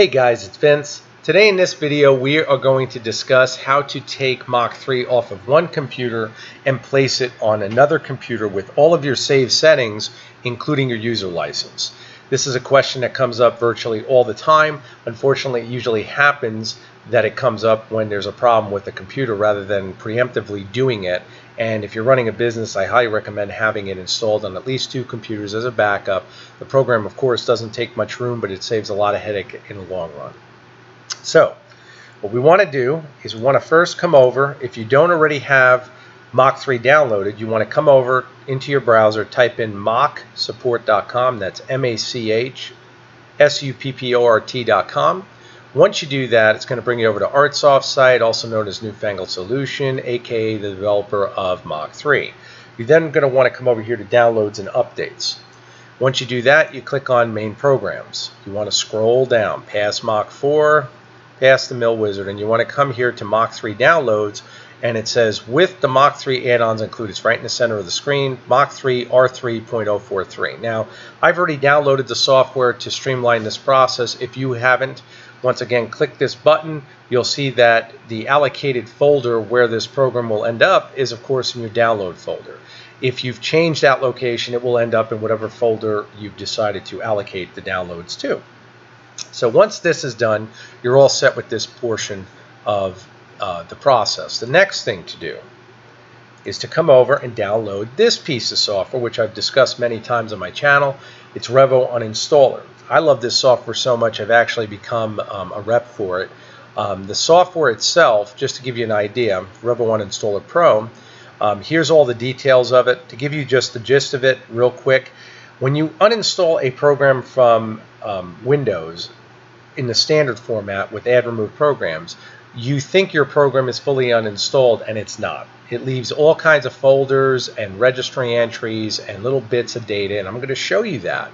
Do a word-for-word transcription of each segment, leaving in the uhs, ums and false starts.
Hey guys, it's Vince. Today in this video we are going to discuss how to take Mach three off of one computer and place it on another computer with all of your saved settings, including your user license. This is a question that comes up virtually all the time. Unfortunately, it usually happens that it comes up when there's a problem with the computer rather than preemptively doing it. And if you're running a business, I highly recommend having it installed on at least two computers as a backup. The program, of course, doesn't take much room, but it saves a lot of headache in the long run. So what we want to do is we want to first come over. If you don't already have Mach three downloaded, you want to come over into your browser, type in mach support dot com, that's M A C H S U P P O R T dot com. Once you do that, it's going to bring you over to Artsoft site, also known as Newfangled Solution, aka the developer of Mach three. You're then going to want to come over here to Downloads and Updates. Once you do that, you click on Main Programs. You want to scroll down past Mach four, past the Mill Wizard, and you want to come here to Mach three Downloads. And it says with the Mach three add-ons included. It's right in the center of the screen, Mach three R three point oh four three. Now, I've already downloaded the software to streamline this process. If you haven't, once again, click this button. You'll see that the allocated folder where this program will end up is, of course, in your download folder. If you've changed that location, it will end up in whatever folder you've decided to allocate the downloads to. So once this is done, you're all set with this portion of Uh, the process. The next thing to do is to come over and download this piece of software, which I've discussed many times on my channel. It's Revo Uninstaller. I love this software so much I've actually become um, a rep for it. Um, the software itself, just to give you an idea, Revo Uninstaller Pro, um, here's all the details of it. To give you just the gist of it real quick, when you uninstall a program from um, Windows in the standard format with add remove programs, you think your program is fully uninstalled, and it's not. It leaves all kinds of folders and registry entries and little bits of data, and I'm going to show you that.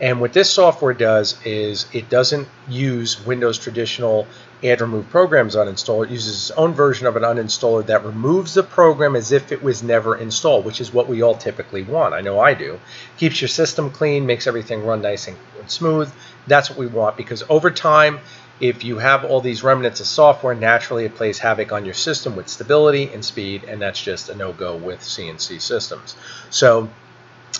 And what this software does is it doesn't use Windows traditional add remove programs uninstall. It uses its own version of an uninstaller that removes the program as if it was never installed, which is what we all typically want. I know I do. Keeps your system clean, makes everything run nice and smooth. That's what we want, because over time, if you have all these remnants of software, naturally it plays havoc on your system with stability and speed, and that's just a no-go with C N C systems. So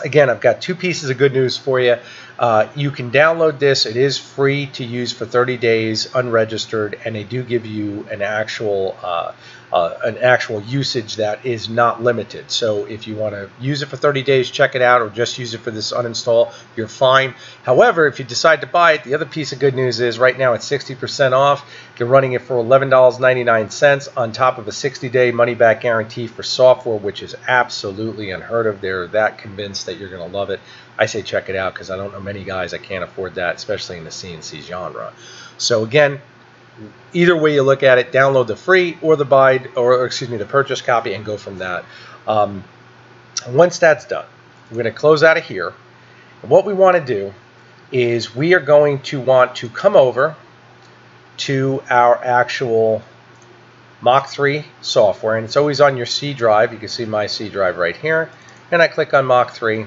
again, I've got two pieces of good news for you. Uh, you can download this. It is free to use for thirty days, unregistered, and they do give you an actual uh, uh, an actual usage that is not limited. So if you want to use it for thirty days, check it out, or just use it for this uninstall, you're fine. However, if you decide to buy it, the other piece of good news is right now it's sixty percent off. You're running it for eleven ninety-nine on top of a sixty day money-back guarantee for software, which is absolutely unheard of. They're that convinced that you're going to love it. I say check it out, because I don't know many guys that can't afford that, especially in the C N C genre. So again, either way you look at it, download the free or the buy, or excuse me, the purchase copy, and go from that. Um, once that's done, we're going to close out of here. And what we want to do is we are going to want to come over to our actual Mach three software, and it's always on your C drive. You can see my C drive right here, and I click on Mach three.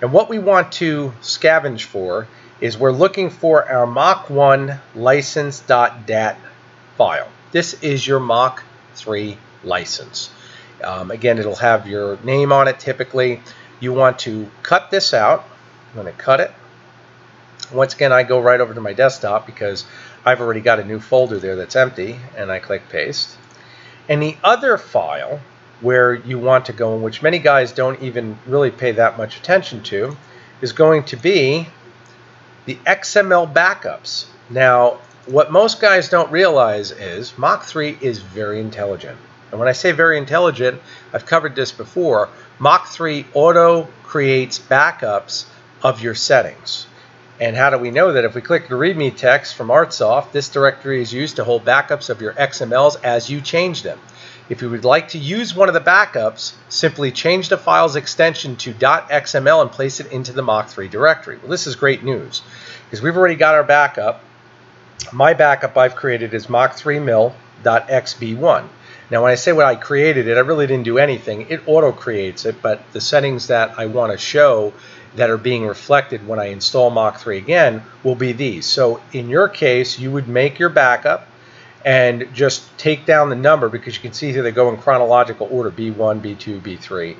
And what we want to scavenge for is we're looking for our Mach one license.dat file. This is your Mach three license. Um, again, it'll have your name on it typically. You want to cut this out. I'm going to cut it. Once again, I go right over to my desktop because I've already got a new folder there that's empty, and I click paste. And the other file where you want to go, and which many guys don't even really pay that much attention to, is going to be the X M L backups. Now, what most guys don't realize is Mach three is very intelligent. And when I say very intelligent, I've covered this before. Mach three auto creates backups of your settings. And how do we know that? If we click the README text from Artsoft, this directory is used to hold backups of your X M Ls as you change them. If you would like to use one of the backups, simply change the file's extension to .xml and place it into the Mach three directory. Well, this is great news, because we've already got our backup. My backup I've created is mach three mil dot x b one. Now, when I say what I created it, I really didn't do anything. It auto-creates it, but the settings that I want to show that are being reflected when I install Mach three again will be these. So in your case, you would make your backup and just take down the number, because you can see here they go in chronological order, B one, B two, B three.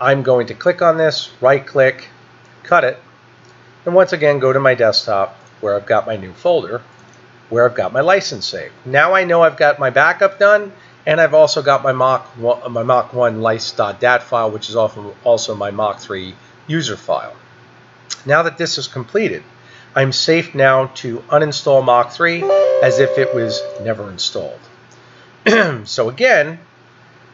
I'm going to click on this, right click, cut it, and once again go to my desktop where I've got my new folder, where I've got my license saved. Now I know I've got my backup done, and I've also got my Mach one, my Mach one license.dat file, which is often also my Mach three user file. Now that this is completed, I'm safe now to uninstall Mach three as if it was never installed. So again,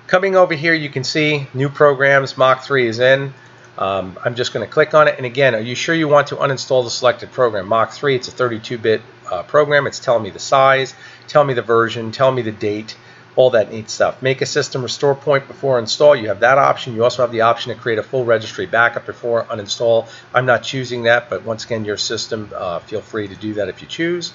coming over here, you can see new programs, Mach three is in. Um, I'm just going to click on it. And again, are you sure you want to uninstall the selected program? Mach three, it's a thirty-two bit uh, program. It's telling me the size, tell me the version, tell me the date, all that neat stuff. Make a system restore point before install. You have that option. You also have the option to create a full registry backup before uninstall. I'm not choosing that, but once again, your system, uh, feel free to do that if you choose.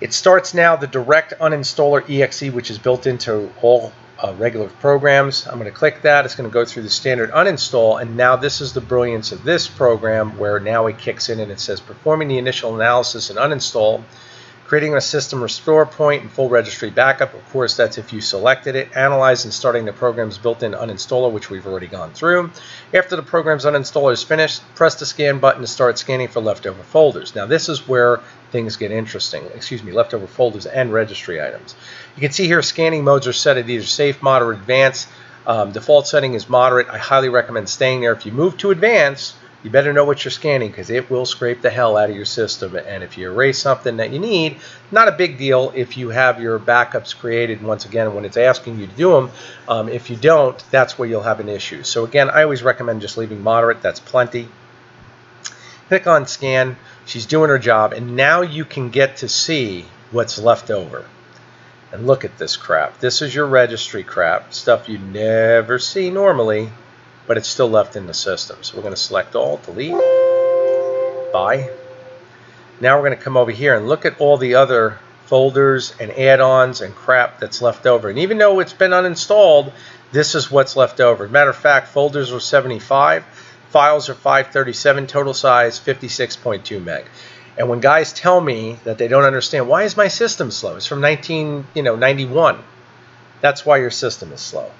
It starts now the direct uninstaller E X E, which is built into all Uh, regular programs. I'm going to click that. It's going to go through the standard uninstall, and now this is the brilliance of this program, where now it kicks in and it says performing the initial analysis and uninstall, creating a system restore point and full registry backup. Of course, that's if you selected it. Analyze and starting the program's built-in uninstaller, which we've already gone through. After the program's uninstaller is finished, press the scan button to start scanning for leftover folders. Now this is where things get interesting. Excuse me, leftover folders and registry items. You can see here scanning modes are set at either safe, moderate, advanced. Um, default setting is moderate. I highly recommend staying there. If you move to advanced, you better know what you're scanning, because it will scrape the hell out of your system. And if you erase something that you need, not a big deal if you have your backups created once again when it's asking you to do them. Um, if you don't, that's where you'll have an issue. So again, I always recommend just leaving moderate. That's plenty. Click on scan. She's doing her job. And now you can get to see what's left over. And look at this crap. This is your registry crap, stuff you never see normally, but it's still left in the system. So we're going to select all, delete, bye. Now we're going to come over here and look at all the other folders and add-ons and crap that's left over. And even though it's been uninstalled, this is what's left over. Matter of fact, folders are seventy-five, files are five thirty-seven, total size fifty-six point two meg. And when guys tell me that they don't understand, why is my system slow? It's from nineteen, you know, ninety-one. That's why your system is slow.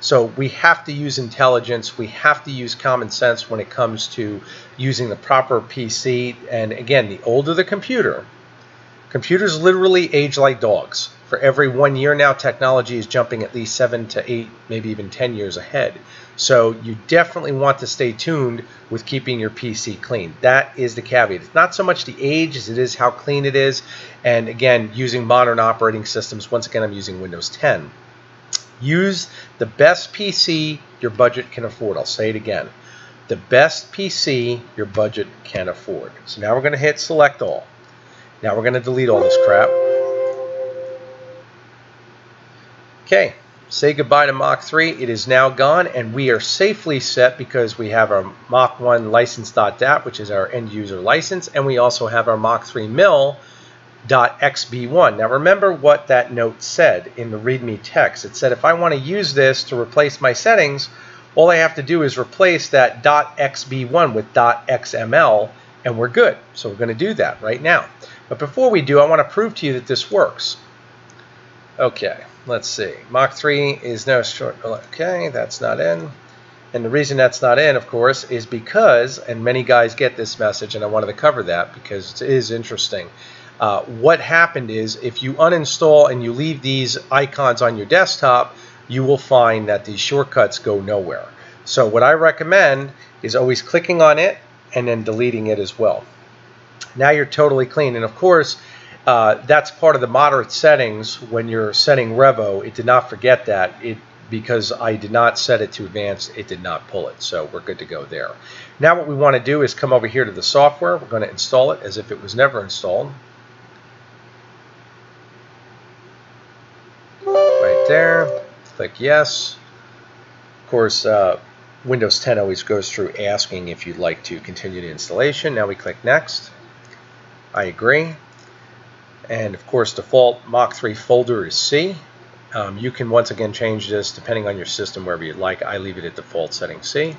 So we have to use intelligence, we have to use common sense when it comes to using the proper P C. And again, the older the computer, computers literally age like dogs. For every one year now, technology is jumping at least seven to eight, maybe even ten years ahead. So you definitely want to stay tuned with keeping your P C clean. That is the caveat. It's not so much the age as it is how clean it is. And again, using modern operating systems, once again, I'm using Windows ten. Use the best P C your budget can afford. I'll say it again. The best P C your budget can afford. So now we're going to hit select all. Now we're going to delete all this crap. Okay, say goodbye to Mach three. It is now gone, and we are safely set because we have our Mach one license.dat, which is our end user license, and we also have our Mach three mil .xb1. Now remember what that note said in the README text. It said if I want to use this to replace my settings, all I have to do is replace that .xb one with .xml, and we're good. So we're going to do that right now. But before we do, I want to prove to you that this works. Okay, let's see. Mach three is no short. Okay, that's not in. And the reason that's not in, of course, is because, and many guys get this message, and I wanted to cover that because it is interesting. Uh, what happened is if you uninstall and you leave these icons on your desktop, you will find that these shortcuts go nowhere. So what I recommend is always clicking on it and then deleting it as well. Now you're totally clean. And of course, uh, that's part of the moderate settings when you're setting Revo. It did not forget that. It because I did not set it to advanced, it did not pull it. So we're good to go there. Now what we want to do is come over here to the software. We're going to install it as if it was never installed. There, click yes. Of course, uh, Windows ten always goes through asking if you'd like to continue the installation. Now we click next. I agree. And of course, default Mach three folder is C. Um, you can once again change this depending on your system wherever you'd like. I leave it at default setting C.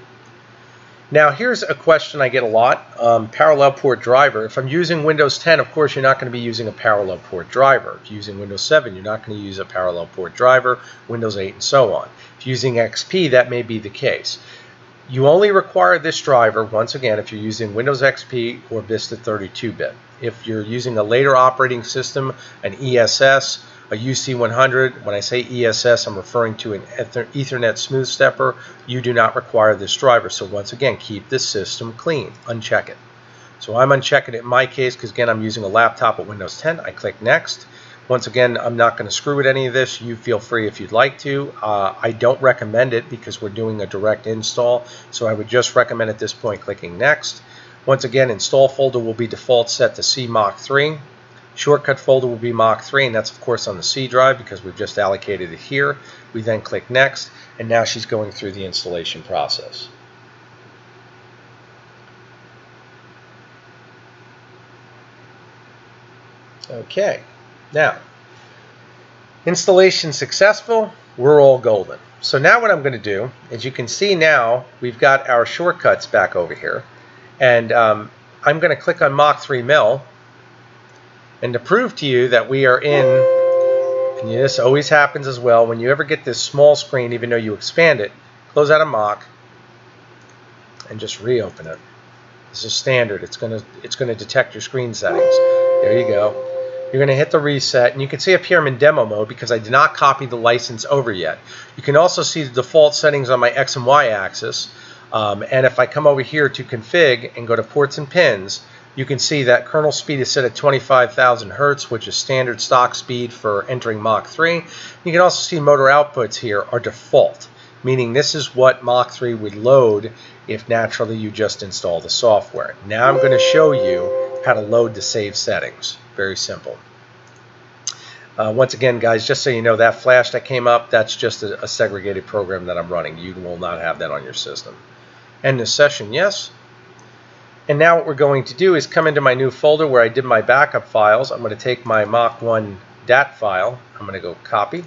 Now here's a question I get a lot, um, parallel port driver. If I'm using Windows ten, of course you're not going to be using a parallel port driver. If you're using Windows seven, you're not going to use a parallel port driver, Windows eight and so on. If you're using X P, that may be the case. You only require this driver, once again, if you're using Windows X P or Vista thirty-two bit. If you're using a later operating system, an E S S, a U C one hundred, when I say E S S, I'm referring to an Ethernet smooth stepper, you do not require this driver. So once again, keep this system clean, uncheck it. So I'm unchecking it in my case because again, I'm using a laptop with Windows ten. I click next. Once again, I'm not going to screw with any of this. You feel free if you'd like to. Uh, I don't recommend it because we're doing a direct install. So I would just recommend at this point clicking next. Once again, install folder will be default set to C Mach three. Shortcut folder will be Mach three, and that's of course on the C drive because we've just allocated it here. We then click next, and now she's going through the installation process. Okay, now installation successful, we're all golden. So now what I'm going to do, as you can see now, we've got our shortcuts back over here, and um, I'm going to click on Mach three mil. And to prove to you that we are in, and this always happens as well, when you ever get this small screen, even though you expand it, close out of Mach and just reopen it. This is standard. It's gonna it's gonna detect your screen settings. There you go. You're gonna hit the reset, and you can see up here I'm in demo mode because I did not copy the license over yet. You can also see the default settings on my X and Y axis. Um, and if I come over here to config and go to ports and pins, you can see that kernel speed is set at twenty-five thousand hertz, which is standard stock speed for entering Mach three. You can also see motor outputs here are default, meaning this is what Mach three would load if naturally you just install the software. Now I'm going to show you how to load the save settings. Very simple. Uh, once again, guys, just so you know, that flash that came up, that's just a, a segregated program that I'm running. You will not have that on your system. End the session, yes. And now what we're going to do is come into my new folder where I did my backup files. I'm going to take my Mach one D A T file. I'm going to go copy.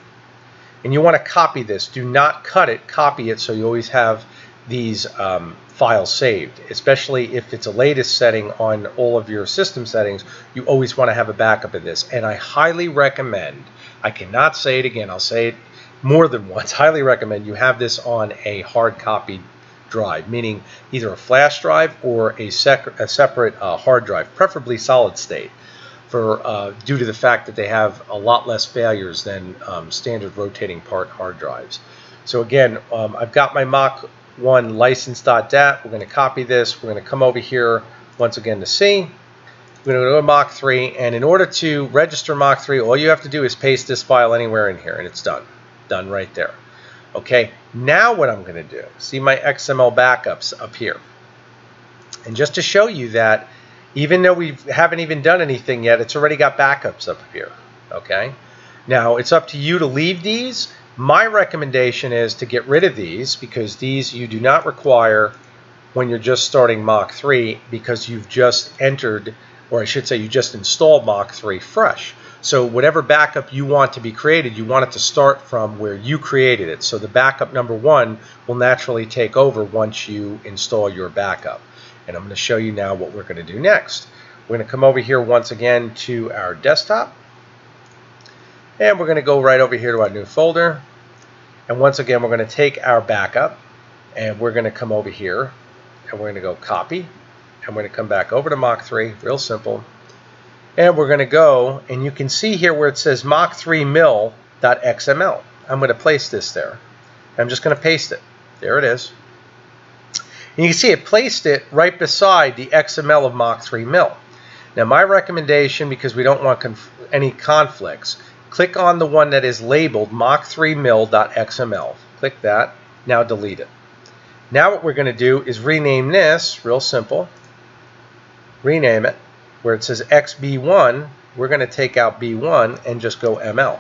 And you want to copy this. Do not cut it. Copy it so you always have these um, files saved, especially if it's a latest setting on all of your system settings. You always want to have a backup of this. And I highly recommend, I cannot say it again, I'll say it more than once, highly recommend you have this on a hard copy drive, meaning either a flash drive or a, a separate uh, hard drive, preferably solid state, for uh, due to the fact that they have a lot less failures than um, standard rotating part hard drives. So again, um, I've got my Mach one license.dat. We're going to copy this. We're going to come over here once again to C. We're going to go to Mach three, and in order to register Mach three, all you have to do is paste this file anywhere in here, and it's done. Done right there. Okay, now what I'm going to do, see my X M L backups up here. And just to show you that, even though we haven't even done anything yet, it's already got backups up here. Okay, now it's up to you to leave these. My recommendation is to get rid of these because these you do not require when you're just starting Mach three because you've just entered, or I should say you just installed Mach three fresh. So whatever backup you want to be created, you want it to start from where you created it. So the backup number one will naturally take over once you install your backup. And I'm going to show you now what we're going to do next. We're going to come over here once again to our desktop. And we're going to go right over here to our new folder. And once again, we're going to take our backup. And we're going to come over here. And we're going to go copy. And we're going to come back over to Mach three. Real simple. And we're going to go, and you can see here where it says Mach three mil dot X M L. I'm going to place this there. I'm just going to paste it. There it is. And you can see it placed it right beside the X M L of Mach three mil. Now my recommendation, because we don't want conf any conflicts, click on the one that is labeled Mach three mil dot X M L. Click that. Now delete it. Now what we're going to do is rename this, real simple. Rename it. Where it says X B one, we're going to take out B one and just go M L.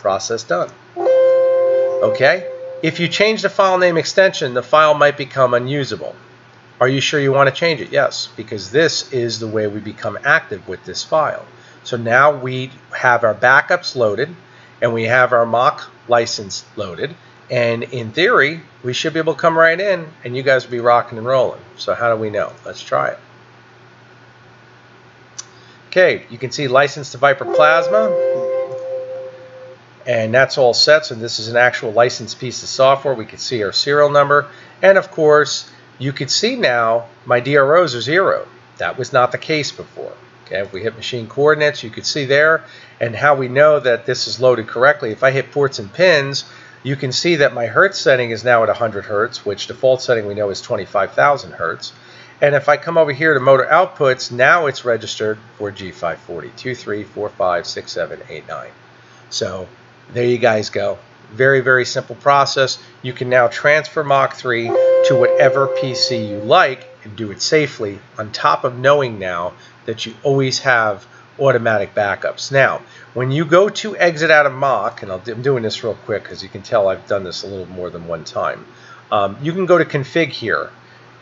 Process done. Okay? If you change the file name extension, the file might become unusable. Are you sure you want to change it? Yes, because this is the way we become active with this file. So now we have our backups loaded, and we have our Mach license loaded, And in theory, we should be able to come right in and you guys will be rocking and rolling. So how do we know? Let's try it. Okay, you can see licensed to Viper Plasma. And that's all set. So this is an actual licensed piece of software. We can see our serial number. And of course, you can see now my D R Os are zero. That was not the case before. Okay, if we hit machine coordinates, you can see there. And how we know that this is loaded correctly. If I hit ports and pins, you can see that my hertz setting is now at one hundred hertz, which default setting we know is twenty-five thousand hertz. And if I come over here to motor outputs, now it's registered for G five forty, two, three, four, five, six, seven, eight, nine. So there you guys go. Very, very simple process. You can now transfer Mach three to whatever P C you like and do it safely, on top of knowing now that you always have automatic backups. Now, when you go to exit out of Mach, and I'll, I'm doing this real quick because you can tell I've done this a little more than one time, um, you can go to config here.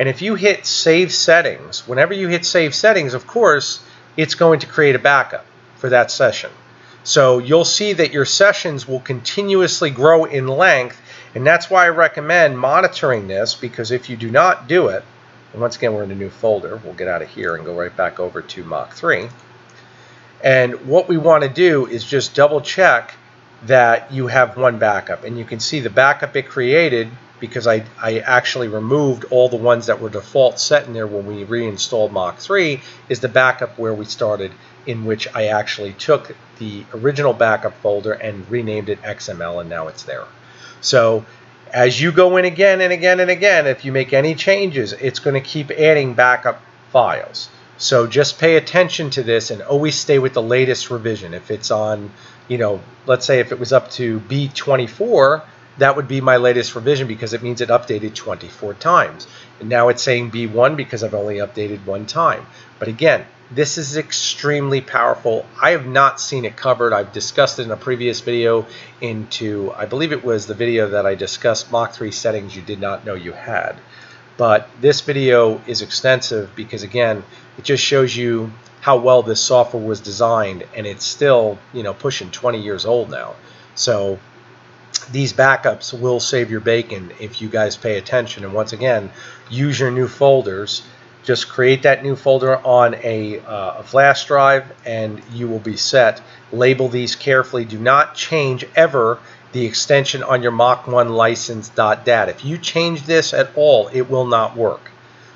And if you hit save settings, whenever you hit save settings, of course, it's going to create a backup for that session. So you'll see that your sessions will continuously grow in length. And that's why I recommend monitoring this, because if you do not do it, and once again, we're in a new folder. We'll get out of here and go right back over to Mach three. And what we want to do is just double check that you have one backup. And you can see the backup it created, because I, I actually removed all the ones that were default set in there when we reinstalled Mach three, is the backup where we started, in which I actually took the original backup folder and renamed it X M L, and now it's there. So as you go in again and again and again, if you make any changes, it's going to keep adding backup files. So just pay attention to this and always stay with the latest revision. If it's on, you know, let's say if it was up to B twenty-four, that would be my latest revision, because it means it updated twenty-four times. And now it's saying B one because I've only updated one time. But again, this is extremely powerful. I have not seen it covered. I've discussed it in a previous video into, I believe it was the video that I discussed Mach three settings you did not know you had. But this video is extensive because, again, it just shows you how well this software was designed, and it's still, you know, pushing twenty years old now. So these backups will save your bacon if you guys pay attention. And once again, use your new folders. Just create that new folder on a, uh, a flash drive, and you will be set. Label these carefully. Do not change ever the extension on your Mach one license.dat. If you change this at all, it will not work.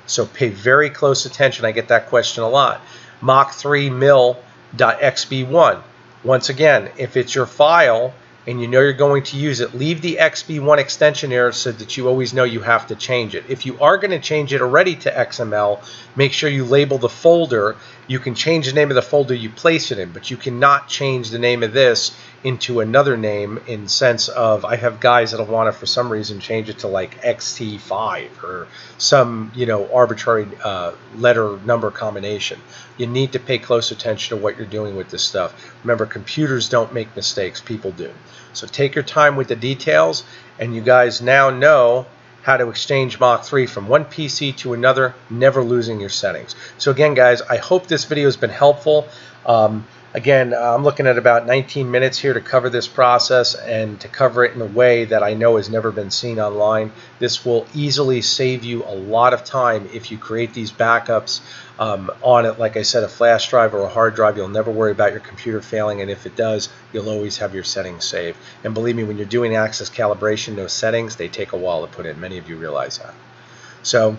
So pay very close attention. I get that question a lot. Mach three mil dot X B one. Once again, if it's your file and you know you're going to use it, leave the X B one extension there so that you always know you have to change it. If you are going to change it already to X M L, make sure you label the folder. You can change the name of the folder you place it in, but you cannot change the name of this into another name, in sense of, I have guys that'll want to, for some reason, change it to like X T five or some, you know, arbitrary uh, letter number combination. You need to pay close attention to what you're doing with this stuff. Remember, computers don't make mistakes, people do. So take your time with the details, and you guys now know how to exchange Mach three from one P C to another, never losing your settings. So again, guys, I hope this video has been helpful. Um, again, I'm looking at about nineteen minutes here to cover this process, and to cover it in a way that I know has never been seen online. This will easily save you a lot of time if you create these backups um, on it, like I said, a flash drive or a hard drive. You'll never worry about your computer failing, and if it does, you'll always have your settings saved. And believe me, when you're doing access calibration, those settings, they take a while to put in. Many of you realize that. So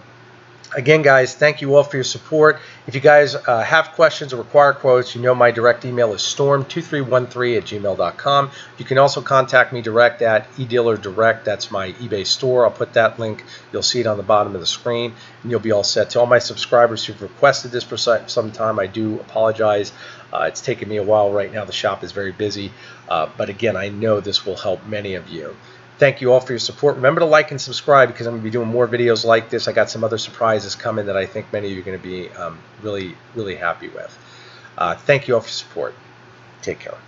again, guys, thank you all for your support. If you guys uh, have questions or require quotes, you know my direct email is storm two three one three at gmail dot com. You can also contact me direct at eDealerDirect. That's my eBay store. I'll put that link. You'll see it on the bottom of the screen, and you'll be all set. To all my subscribers who've requested this for some time, I do apologize. Uh, it's taken me a while right now. The shop is very busy. Uh, but again, I know this will help many of you. Thank you all for your support. Remember to like and subscribe, because I'm going to be doing more videos like this. I got some other surprises coming that I think many of you are going to be um, really, really happy with. Uh, thank you all for your support. Take care.